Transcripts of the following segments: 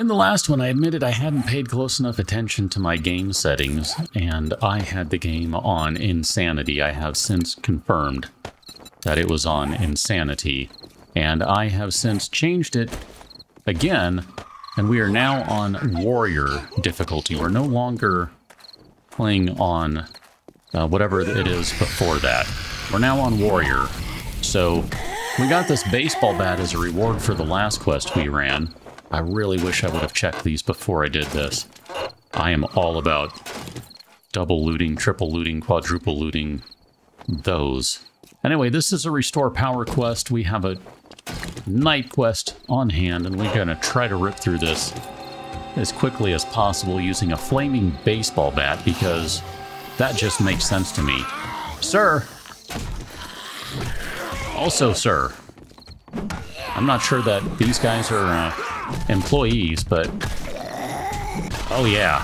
In the last one, I admitted I hadn't paid close enough attention to my game settings, and I had the game on Insanity. I have since confirmed that it was on Insanity, and I have since changed it again, and we are now on Warrior difficulty. We're no longer playing on whatever it is before that. We're now on Warrior. So we got this baseball bat as a reward for the last quest we ran. I really wish I would have checked these before I did this. I am all about double looting, triple looting, quadruple looting those. Anyway, this is a restore power quest. We have a night quest on hand, and we're going to try to rip through this as quickly as possible using a flaming baseball bat, because that just makes sense to me. Sir! Also, sir. I'm not sure that these guys are employees, but... oh yeah.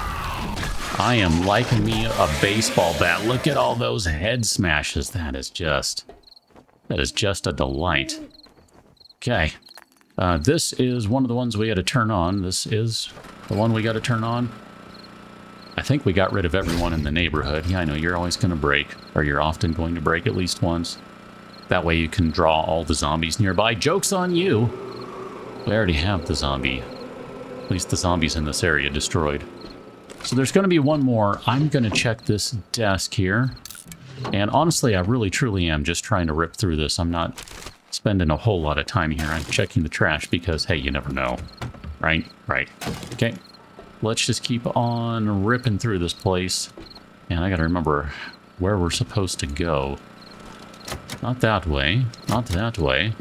I am liking me a baseball bat. Look at all those head smashes. That is just a delight. Okay. This is one of the ones we had to turn on. This is the one we got to turn on. I think we got rid of everyone in the neighborhood. Yeah, I know you're always going to break, or you're often going to break at least once. That way you can draw all the zombies nearby. Joke's on you! We already have the zombie. At least the zombies in this area destroyed. So there's going to be one more. I'm going to check this desk here. And honestly, I really truly am just trying to rip through this. I'm not spending a whole lot of time here. I'm checking the trash because, hey, you never know. Right? Right. Okay. Let's just keep on ripping through this place. And I got to remember where we're supposed to go. Not that way. Not that way.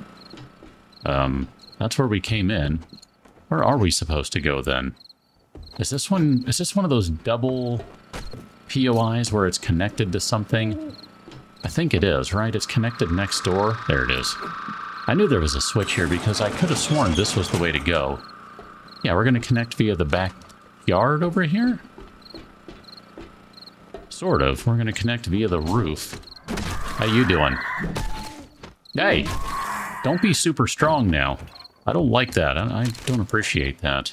That's where we came in. Where are we supposed to go then? Is this one of those double POIs where it's connected to something? I think it is, right? It's connected next door. There it is. I knew there was a switch here because I could have sworn this was the way to go. Yeah, we're going to connect via the backyard over here? Sort of. We're going to connect via the roof. How you doing? Hey! Don't be super strong now. I don't like that. I don't appreciate that.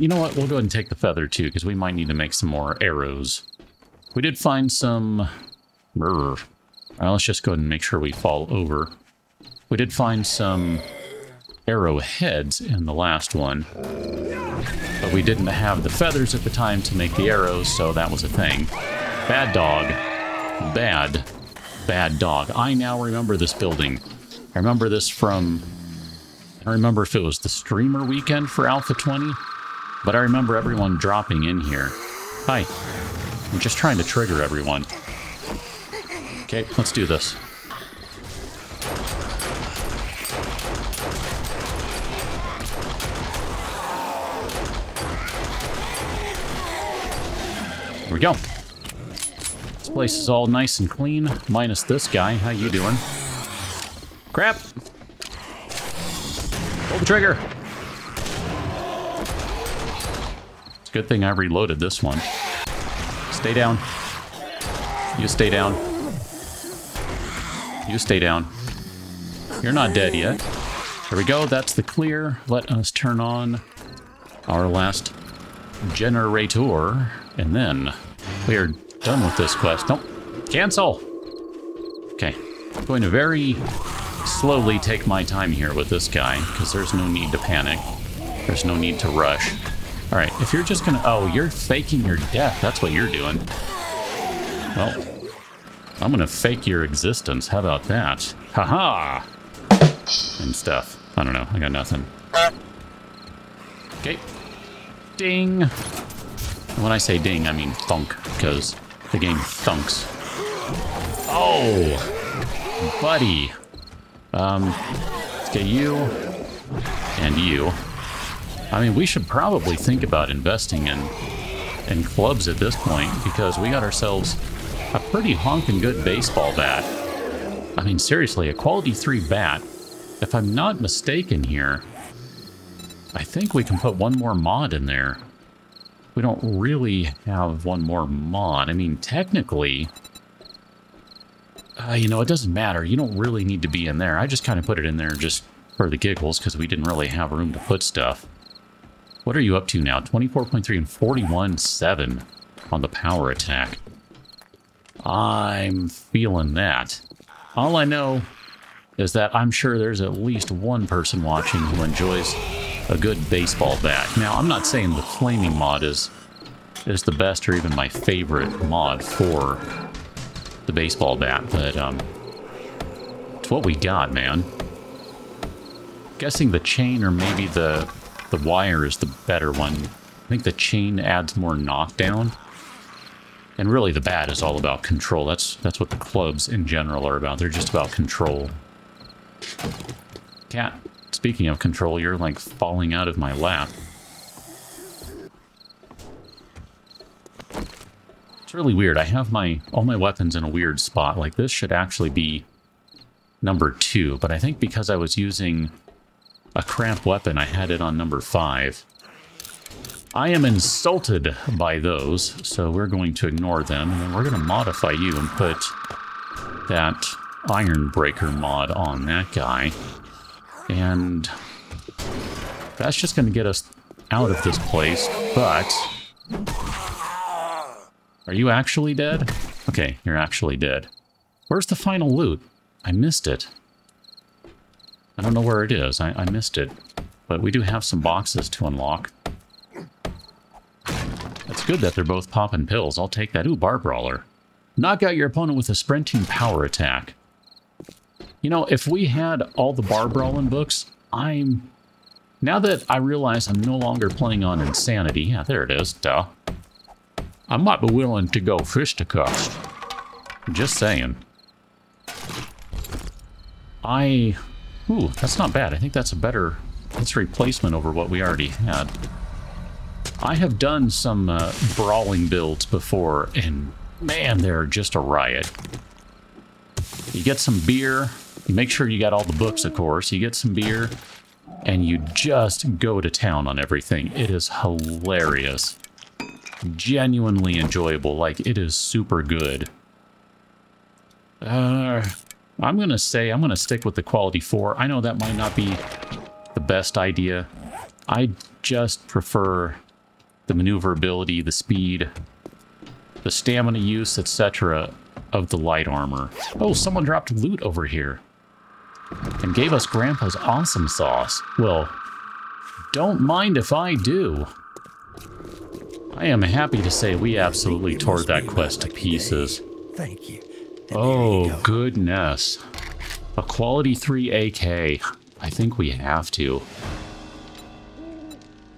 You know what? We'll go ahead and take the feather too, because we might need to make some more arrows. We did find some... all right, let's just go ahead and make sure we fall over. We did find some arrowheads in the last one. But we didn't have the feathers at the time to make the arrows, so that was a thing. Bad dog. Bad. Bad dog. I now remember this building. I remember this from... I don't remember if it was the streamer weekend for Alpha 20, but I remember everyone dropping in here. Hi. I'm just trying to trigger everyone. Okay, let's do this. Here we go. This place is all nice and clean, minus this guy. How you doing? Crap! Pull the trigger! It's a good thing I reloaded this one. Stay down. You stay down. You stay down. You're not dead yet. There we go, that's the clear. Let us turn on our last generator, and then we are done with this quest. Nope. Cancel! Okay. I'm going to very slowly take my time here with this guy, because there's no need to panic. There's no need to rush. Alright, if you're just gonna... oh, you're faking your death. That's what you're doing. Well, I'm gonna fake your existence. How about that? Haha! And stuff. I don't know. I got nothing. Okay. Ding! And when I say ding, I mean thunk, because the game thunks. Oh! Buddy! Let's get you and you. I mean, we should probably think about investing in clubs at this point, because we got ourselves a pretty honkin' good baseball bat. I mean, seriously, a quality 3 bat. If I'm not mistaken here, I think we can put one more mod in there. We don't really have one more mod. I mean, technically... you know, it doesn't matter. You don't really need to be in there. I just kind of put it in there just for the giggles because we didn't really have room to put stuff. What are you up to now? 24.3 and 41.7 on the power attack. I'm feeling that. All I know is that I'm sure there's at least one person watching who enjoys a good baseball bat. Now, I'm not saying the flaming mod is the best or even my favorite mod for the baseball bat, but it's what we got, man. Guessing the chain or maybe the wire is the better one. I think the chain adds more knockdown. And really, the bat is all about control. That's what the clubs in general are about. They're just about control. Cat, speaking of control, you're like falling out of my lap. It's really weird. I have all my weapons in a weird spot. Like, this should actually be number 2, but I think because I was using a crap weapon, I had it on number 5. I am insulted by those, so we're going to ignore them, and then we're going to modify you and put that Iron Breaker mod on that guy. And that's just going to get us out of this place, but... Are you actually dead? Okay, you're actually dead. Where's the final loot? I missed it. I don't know where it is. I missed it. But we do have some boxes to unlock. It's good that they're both popping pills. I'll take that. Ooh, Bar Brawler. Knock out your opponent with a sprinting power attack. You know, if we had all the Bar Brawling books, now that I realize I'm no longer playing on Insanity. Yeah, there it is. Duh. I might be willing to go fisticuffs. Just saying. Ooh, that's not bad. I think that's a better... That's a replacement over what we already had. I have done some brawling builds before, and man, they're just a riot. You get some beer, you make sure you got all the books, of course, you get some beer, and you just go to town on everything. It is hilarious. Genuinely enjoyable, like it is super good. I'm going to stick with the quality 4. I know that might not be the best idea. I just prefer the maneuverability, the speed, the stamina use, etc. of the light armor. Oh, someone dropped loot over here and gave us Grandpa's awesome sauce. Well, don't mind if I do. I am happy to say we absolutely tore that quest to pieces. Thank you. Oh, goodness. A quality 3 AK. I think we have to.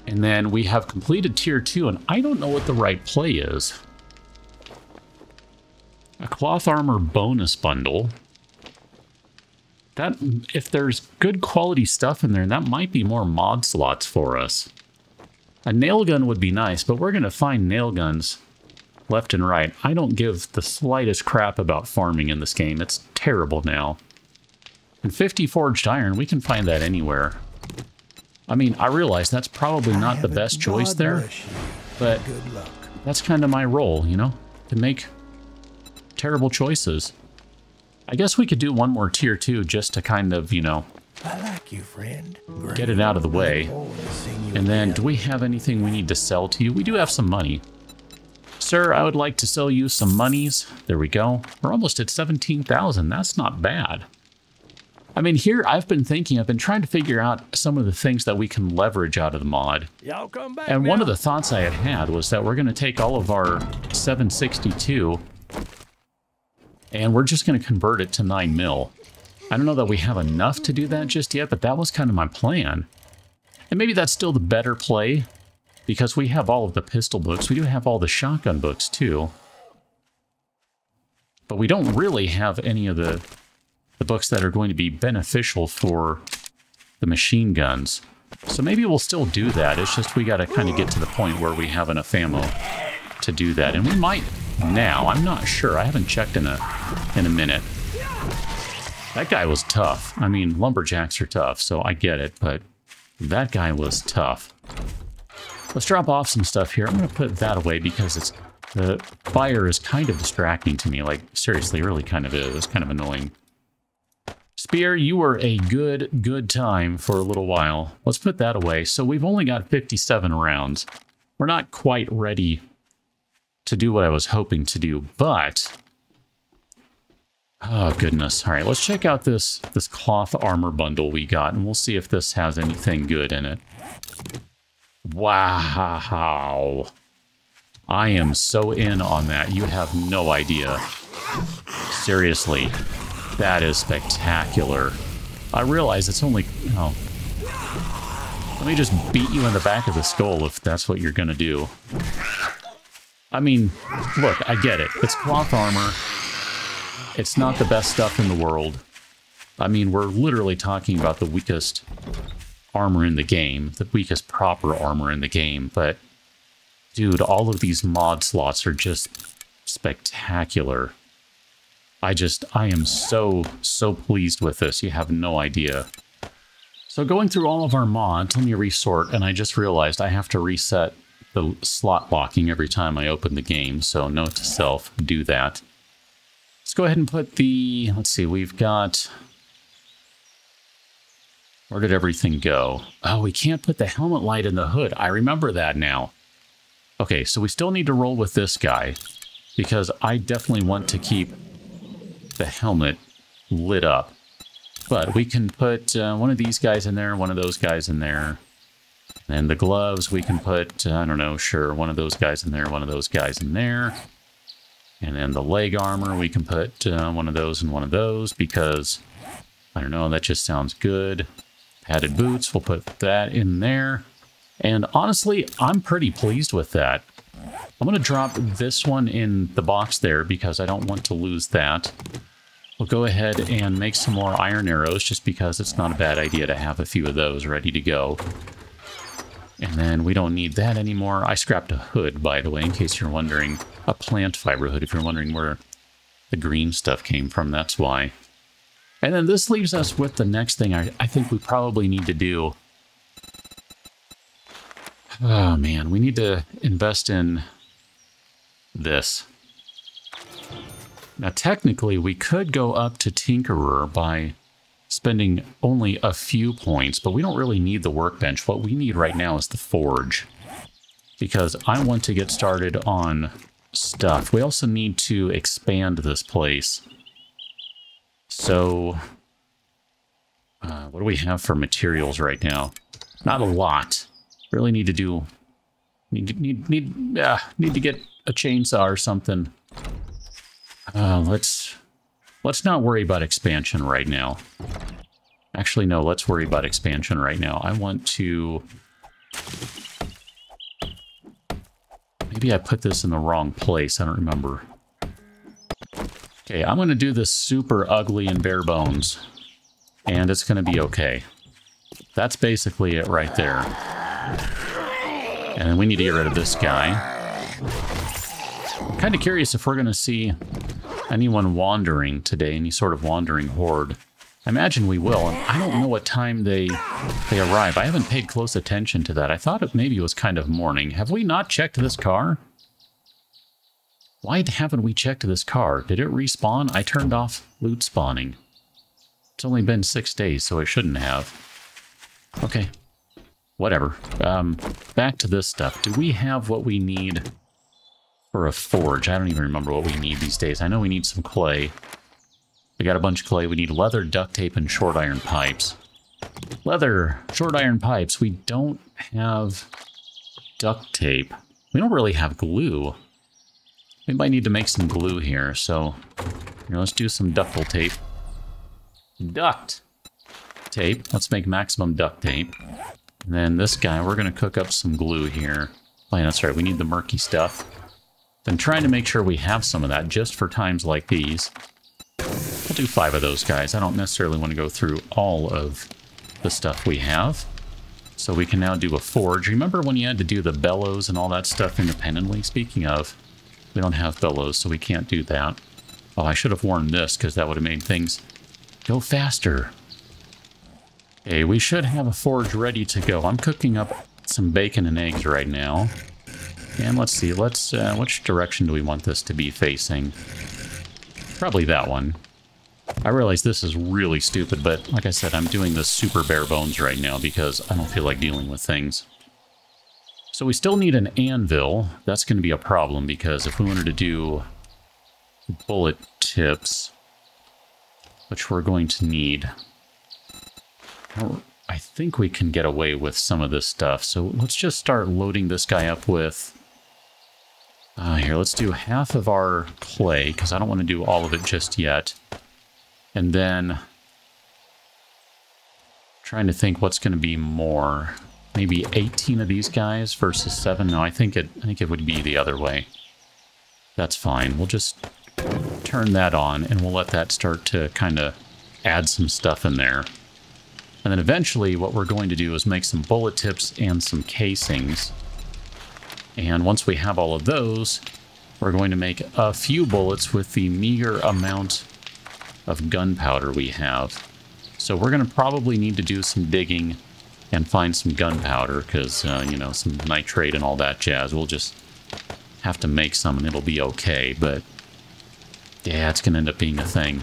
And then we have completed tier 2, and I don't know what the right play is. A cloth armor bonus bundle. That, if there's good quality stuff in there, that might be more mod slots for us. A nail gun would be nice, but we're going to find nail guns left and right. I don't give the slightest crap about farming in this game. It's terrible now. And 50 forged iron, we can find that anywhere. I mean, I realize that's probably not the best choice there, but that's kind of my role, you know, to make terrible choices. I guess we could do one more tier 2 just to kind of, you know, get it out of the way. And then, do we have anything we need to sell to you? We do have some money. Sir, I would like to sell you some monies. There we go. We're almost at 17,000. That's not bad. I mean, here I've been trying to figure out some of the things that we can leverage out of the mod. And one of the thoughts I had was that we're going to take all of our 762 and we're just going to convert it to 9 mil. I don't know that we have enough to do that just yet, but that was kind of my plan. And maybe that's still the better play because we have all of the pistol books. We do have all the shotgun books too. But we don't really have any of the books that are going to be beneficial for the machine guns. So maybe we'll still do that. It's just we got to kind of get to the point where we have enough ammo to do that. And we might now. I'm not sure. I haven't checked in a minute. That guy was tough. I mean, lumberjacks are tough, so I get it, but that guy was tough. Let's drop off some stuff here. I'm going to put that away because the fire is kind of distracting to me. Like, seriously, really kind of is. It's kind of annoying. Spear, you were a good time for a little while. Let's put that away. So we've only got 57 rounds. We're not quite ready to do what I was hoping to do, but... oh, goodness. All right, let's check out this cloth armor bundle we got, and we'll see if this has anything good in it. Wow. I am so in on that. You have no idea. Seriously. That is spectacular. I realize it's only... oh. Let me just beat you in the back of the skull if that's what you're going to do. I mean, look, I get it. It's cloth armor. It's not the best stuff in the world. I mean, we're literally talking about the weakest armor in the game, the weakest proper armor in the game, but dude, all of these mod slots are just spectacular. I am so pleased with this. You have no idea. So going through all of our mods, let me resort, and I just realized I have to reset the slot locking every time I open the game, so note to self, do that. Let's go ahead and put the, let's see, we've got, where did everything go? Oh, we can't put the helmet light in the hood. I remember that now. Okay, so we still need to roll with this guy because I definitely want to keep the helmet lit up. But we can put one of these guys in there, one of those guys in there. And the gloves, we can put, I don't know, sure, one of those guys in there, one of those guys in there. And then the leg armor, we can put one of those and one of those because, I don't know, that just sounds good. Padded boots, we'll put that in there. And honestly, I'm pretty pleased with that. I'm going to drop this one in the box there because I don't want to lose that. We'll go ahead and make some more iron arrows just because it's not a bad idea to have a few of those ready to go. And then we don't need that anymore. I scrapped a hood, by the way, in case you're wondering. A plant fiber hood, if you're wondering where the green stuff came from, that's why. And then this leaves us with the next thing I think we probably need to do. Oh, man, we need to invest in this. Now, technically, we could go up to Tinkerer by spending only a few points, but we don't really need the workbench. What we need right now is the forge, because I want to get started on stuff. We also need to expand this place. So, what do we have for materials right now? Not a lot. Really need to do... Need to get a chainsaw or something. Let's not worry about expansion right now. Actually, no, let's worry about expansion right now. I want to... maybe I put this in the wrong place. I don't remember. Okay, I'm going to do this super ugly and bare bones. And it's going to be okay. That's basically it right there. And then we need to get rid of this guy. I'm kind of curious if we're going to see anyone wandering today, any sort of wandering horde. I imagine we will, and I don't know what time they arrive. I haven't paid close attention to that. I thought it maybe was kind of morning. Have we not checked this car? Why haven't we checked this car? Did it respawn? I turned off loot spawning. It's only been 6 days, so it shouldn't have. Okay. Whatever. Back to this stuff. Do we have what we need for a forge? I don't even remember what we need these days. I know we need some clay. We got a bunch of clay. We need leather, duct tape, and short iron pipes. Leather, short iron pipes. We don't have duct tape. We don't really have glue. We might need to make some glue here. So, you know, let's do some ductile tape. Duct tape. Let's make maximum duct tape. And then this guy, we're going to cook up some glue here. Oh, yeah, that's right. We need the murky stuff. Been trying to make sure we have some of that just for times like these. We'll do 5 of those guys. I don't necessarily want to go through all of the stuff we have. So we can now do a forge. Remember when you had to do the bellows and all that stuff independently? Speaking of, we don't have bellows, so we can't do that. Oh, I should have worn this because that would have made things go faster. Okay, we should have a forge ready to go. I'm cooking up some bacon and eggs right now. And let's see, which direction do we want this to be facing? Probably that one. I realize this is really stupid, but like I said, I'm doing this super bare bones right now because I don't feel like dealing with things. So we still need an anvil. That's going to be a problem because if we wanted to do bullet tips, which we're going to need, I think we can get away with some of this stuff. So let's just start loading this guy up with... here, let's do half of our clay because I don't want to do all of it just yet. And then trying to think what's going to be more. Maybe 18 of these guys versus 7. No, I think it would be the other way. That's fine. We'll just turn that on and we'll let that start to kind of add some stuff in there. And then eventually what we're going to do is make some bullet tips and some casings. And once we have all of those, we're going to make a few bullets with the meager amount of gunpowder we have. So we're going to probably need to do some digging and find some gunpowder because, you know, some nitrate and all that jazz. We'll just have to make some and it'll be okay, but yeah, it's going to end up being a thing.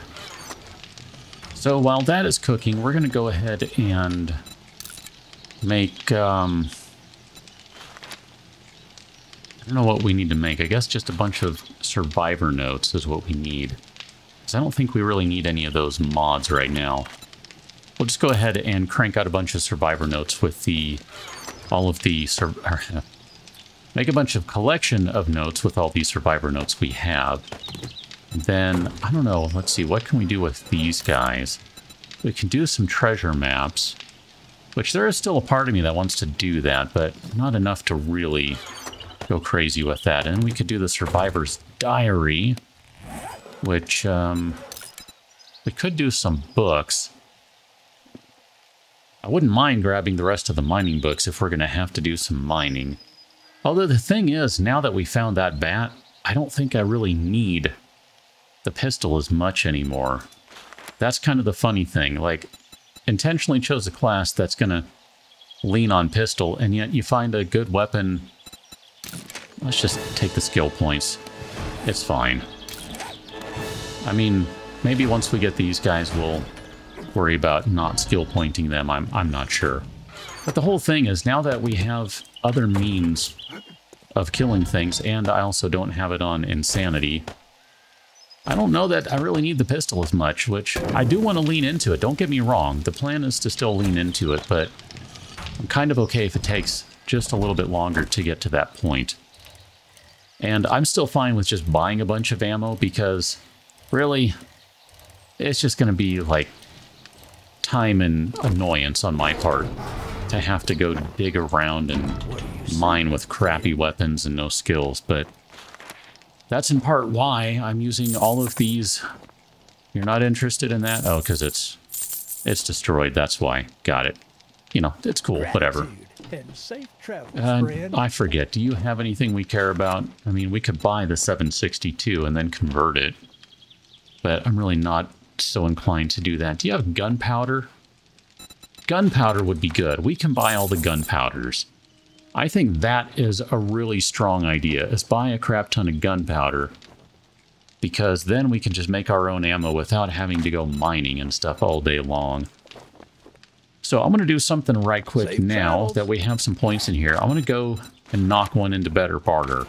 So while that is cooking, we're going to go ahead and make, I don't know what we need to make. I guess just a bunch of survivor notes is what we need. Because I don't think we really need any of those mods right now. We'll just go ahead and crank out a bunch of survivor notes with the, make a bunch of collection of notes with all the survivor notes we have. And then, I don't know, let's see, what can we do with these guys? We can do some treasure maps, which there is still a part of me that wants to do that, but not enough to really go crazy with that. And we could do the survivor's diary, which we could do some books. I wouldn't mind grabbing the rest of the mining books if we're going to have to do some mining. Although the thing is, now that we found that bat, I don't think I really need the pistol as much anymore. That's kind of the funny thing. Like, intentionally chose a class that's going to lean on pistol, and yet you find a good weapon. Let's just take the skill points. It's fine. I mean, maybe once we get these guys, we'll worry about not skill pointing them. I'm not sure. But the whole thing is, now that we have other means of killing things, and I also don't have it on insanity, I don't know that I really need the pistol as much, which I do want to lean into it. Don't get me wrong. The plan is to still lean into it, but I'm kind of okay if it takes just a little bit longer to get to that point. And I'm still fine with just buying a bunch of ammo because, really, it's just going to be like time and annoyance on my part to have to go dig around and mine with crappy weapons and no skills. But that's in part why I'm using all of these. You're not interested in that? Oh, because it's destroyed. That's why. Got it. You know, it's cool. Whatever. I forget. Do you have anything we care about? I mean, we could buy the 762 and then convert it, but I'm really not so inclined to do that. Do you have gunpowder? Gunpowder would be good. We can buy all the gunpowders. I think that is a really strong idea, is buy a crap ton of gunpowder, because then we can just make our own ammo without having to go mining and stuff all day long. So I'm going to do something right quick now that we have some points in here. I'm going to go and knock one into better barter.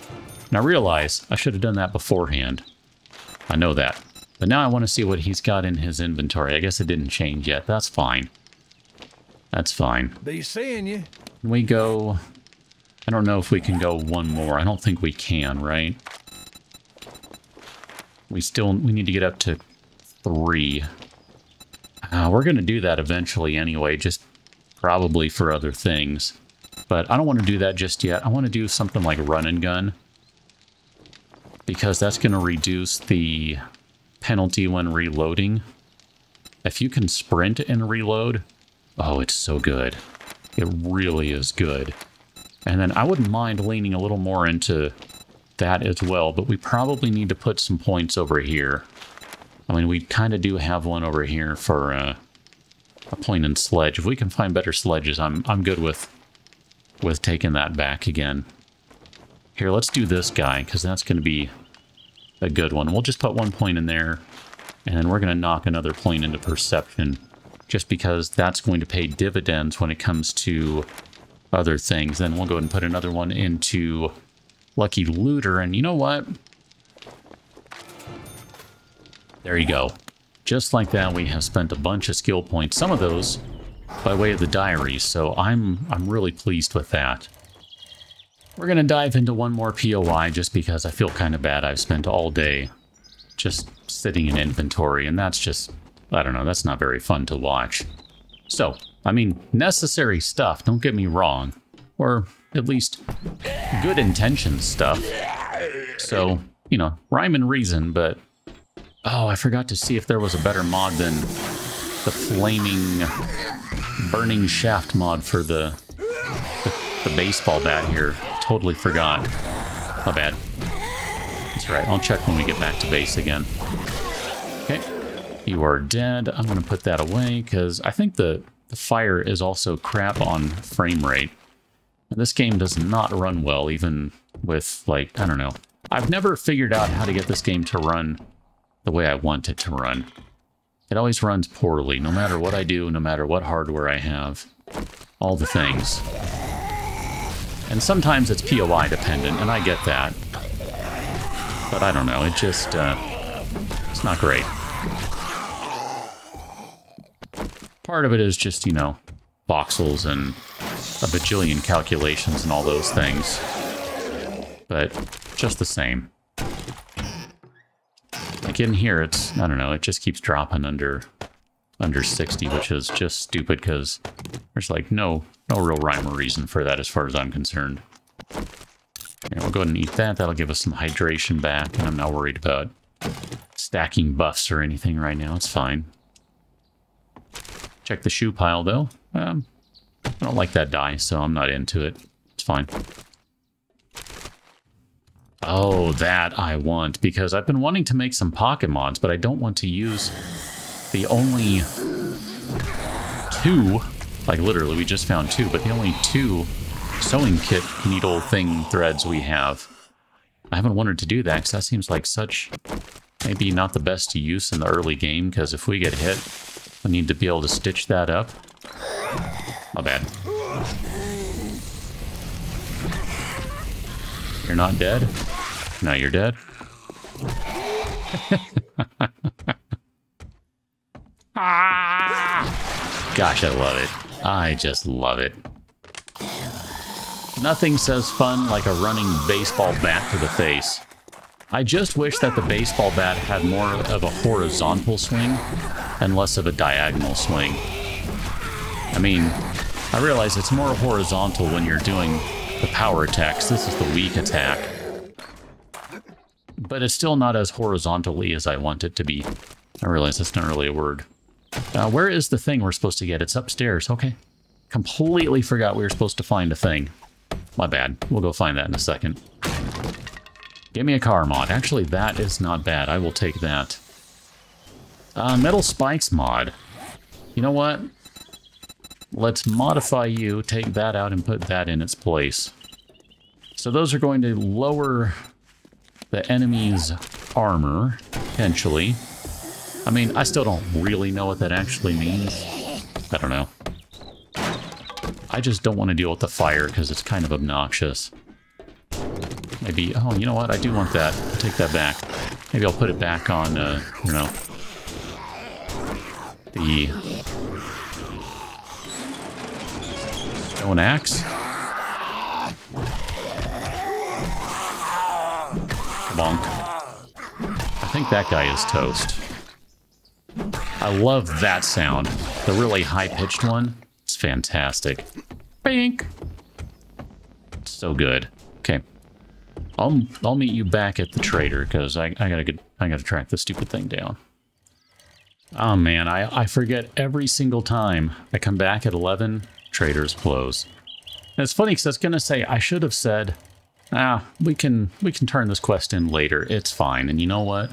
And I realize I should have done that beforehand. I know that. But now I want to see what he's got in his inventory. I guess it didn't change yet. That's fine. That's fine. Be seeing you. Can we go... I don't know if we can go one more. I don't think we can, right? We need to get up to 3. We're going to do that eventually anyway, just probably for other things. But I don't want to do that just yet. I want to do something like run and gun, because that's going to reduce the penalty when reloading. If you can sprint and reload, oh, it's so good. It really is good. And then I wouldn't mind leaning a little more into that as well, but we probably need to put some points over here. I mean, we kind of do have one over here for a point and sledge. If we can find better sledges, I'm good with taking that back again. Here, let's do this guy, because that's going to be a good one. We'll just put 1 point in there. And then we're going to knock another point into perception, just because that's going to pay dividends when it comes to other things. Then we'll go ahead and put another one into Lucky Looter. And you know what? There you go. Just like that, we have spent a bunch of skill points, some of those by way of the diary. So I'm really pleased with that. We're going to dive into one more POI just because I feel kind of bad. I've spent all day just sitting in inventory, and that's just, I don't know, that's not very fun to watch. So, I mean, necessary stuff, don't get me wrong, or at least good intention stuff. So, you know, rhyme and reason, but... Oh, I forgot to see if there was a better mod than the flaming, burning shaft mod for the baseball bat here. Totally forgot. My bad. That's right, I'll check when we get back to base again. Okay, you are dead. I'm going to put that away because I think the fire is also crap on frame rate. And this game does not run well, even with, like, I don't know. I've never figured out how to get this game to run the way I want it to run. It always runs poorly, no matter what I do, no matter what hardware I have, all the things. And sometimes it's POI dependent, and I get that. But I don't know, it just, it's not great. Part of it is just, you know, voxels and a bajillion calculations and all those things. But just the same. Like in here, it's, I don't know, it just keeps dropping under 60, which is just stupid because there's like no real rhyme or reason for that as far as I'm concerned. And we'll go ahead and eat that. That'll give us some hydration back, and I'm not worried about stacking buffs or anything right now. It's fine. Check the shoe pile, though. I don't like that die, so I'm not into it. It's fine. Oh, that I want, because I've been wanting to make some pocket mods, but I don't want to use the only two, like literally we just found two, but the only two sewing kit needle thing threads we have. I haven't wanted to do that because that seems like such, maybe not the best use in the early game, because if we get hit, we need to be able to stitch that up. My bad. You're not dead? No, you're dead. Ah! Gosh, I love it. I just love it. Nothing says fun like a running baseball bat to the face. I just wish that the baseball bat had more of a horizontal swing and less of a diagonal swing. I mean, I realize it's more horizontal when you're doing the power attacks. This is the weak attack. But it's still not as horizontally as I want it to be. I realize that's not really a word. Where is the thing we're supposed to get? It's upstairs. Okay. Completely forgot we were supposed to find a thing. My bad. We'll go find that in a second. Give me a car mod. Actually, that is not bad. I will take that. Metal spikes mod. You know what? Let's modify you, take that out, and put that in its place. So those are going to lower the enemy's armor, potentially. I mean, I still don't really know what that actually means. I don't know. I just don't want to deal with the fire because it's kind of obnoxious. Maybe, oh, you know what? I do want that. I'll take that back. Maybe I'll put it back on, you know, the... An axe. Bonk. I think that guy is toast. I love that sound. The really high-pitched one. It's fantastic. Bink. So good. Okay. I'll meet you back at the trader because I gotta track this stupid thing down. Oh man, I forget every single time. I come back at 11. Traders close. And it's funny because I was gonna say I should have said, we can turn this quest in later. It's fine. And you know what?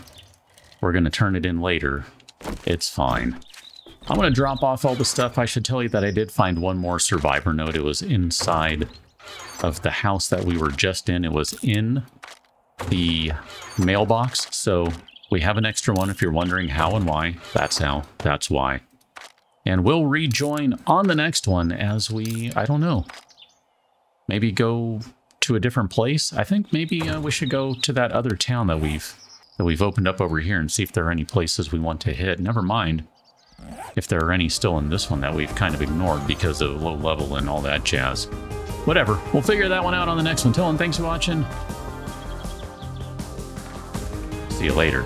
We're gonna turn it in later. It's fine. I'm gonna drop off all the stuff. I should tell you that I did find one more survivor note. It was inside of the house that we were just in. It was in the mailbox. So We have an extra one if you're wondering how and why. That's how. That's why. And we'll rejoin on the next one as we, I don't know, maybe go to a different place. I think maybe we should go to that other town that we've opened up over here and see if there are any places we want to hit. Never mind if there are any still in this one that we've kind of ignored because of low level and all that jazz. Whatever. We'll figure that one out on the next one. Till then, thanks for watching. See you later.